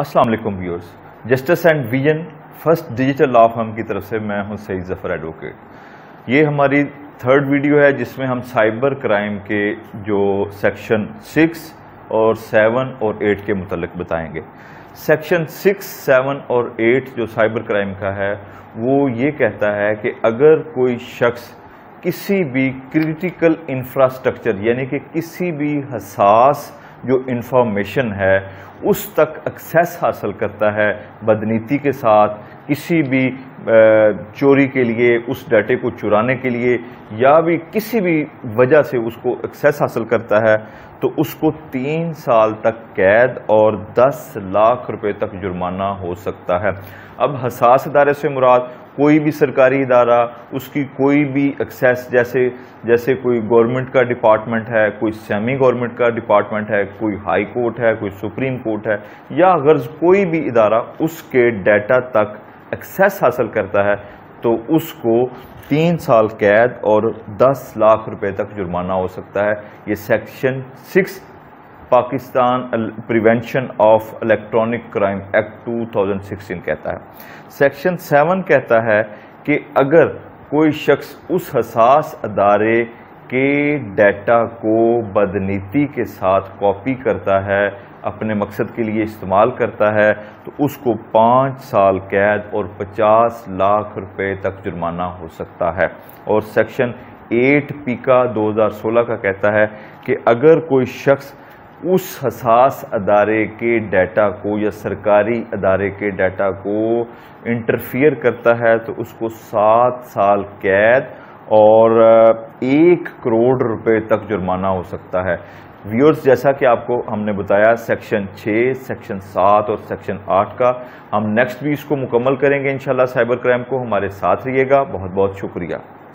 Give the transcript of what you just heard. अस्सलाम वालेकुम viewers, justice and vision first digital law firm की तरफ से मैं हूं सईद जफर एडवोकेट। ये हमारी थर्ड वीडियो है जिसमें हम साइबर क्राइम के जो सेक्शन 6 और 7 और 8 के मुतालिक बताएंगे। सेक्शन 6, 7 और 8 जो साइबर क्राइम का है वो ये कहता है कि अगर कोई शख्स किसी भी क्रिटिकल इंफ्रास्ट्रक्चर यानी कि किसी भी हसास जो इंफॉर्मेशन है उस तक एक्सेस हासिल करता है बदनीति के साथ, किसी भी चोरी के लिए, उस डाटे को चुराने के लिए या भी किसी भी वजह से उसको एक्सेस हासिल करता है, तो उसको 3 साल तक कैद और 10 लाख रुपए तक जुर्माना हो सकता है। अब हसास इदारे से मुराद कोई भी सरकारी इदारा, उसकी कोई भी एक्सेस, जैसे जैसे कोई गवर्नमेंट का डिपार्टमेंट है, कोई सेमी गवर्नमेंट का डिपार्टमेंट है, कोई हाई कोर्ट है, कोई सुप्रीम कोर्ट है, या गर्ज कोई भी इदारा उसके डाटा तक एक्सेस हासिल करता है तो उसको 3 साल कैद और 10 लाख रुपए तक जुर्माना हो सकता है। ये section 6 Pakistan prevention of electronic crime act 2016 कहता है। सेक्शन 7 कहता है कि अगर कोई शख्स उस हसास अदारे के डाटा को बदनीति के साथ कॉपी करता है, अपने मकसद के लिए इस्तेमाल करता है, तो उसको 5 साल कैद और 50 लाख रुपए तक जुर्माना हो सकता है। और सेक्शन 8 पीका 2016 का कहता है कि अगर कोई शख्स उस हसास अदारे के डाटा को या सरकारी अदारे के डाटा को इंटरफियर करता है तो उसको 7 साल कैद और 1 करोड़ रुपए तक जुर्माना हो सकता है। व्यूअर्स, जैसा कि आपको हमने बताया सेक्शन 6, सेक्शन 7 और सेक्शन 8 का हम नेक्स्ट भी इसको मुकम्मल करेंगे इंशाल्लाह। साइबर क्राइम को हमारे साथ रहिएगा। बहुत बहुत शुक्रिया।